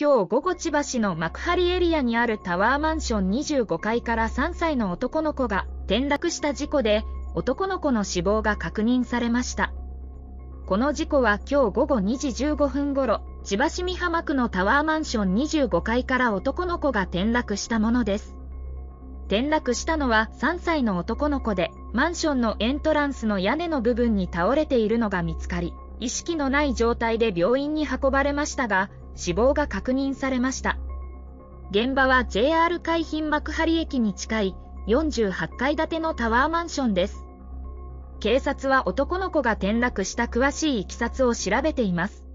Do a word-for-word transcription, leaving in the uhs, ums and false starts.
今日午後千葉市の幕張エリアにあるタワーマンションにじゅうごかいからさんさいの男の子が転落した事故で、男の子の死亡が確認されました。この事故は今日午後にじじゅうごふんごろ、千葉市美浜区のタワーマンションにじゅうごかいから男の子が転落したものです。転落したのはさんさいの男の子で、マンションのエントランスの屋根の部分に倒れているのが見つかり、意識のない状態で病院に運ばれましたが、死亡が確認されました。現場は ジェイアール 海浜幕張駅に近いよんじゅうはちかい建てのタワーマンションです。警察は男の子が転落した詳しい経緯を調べています。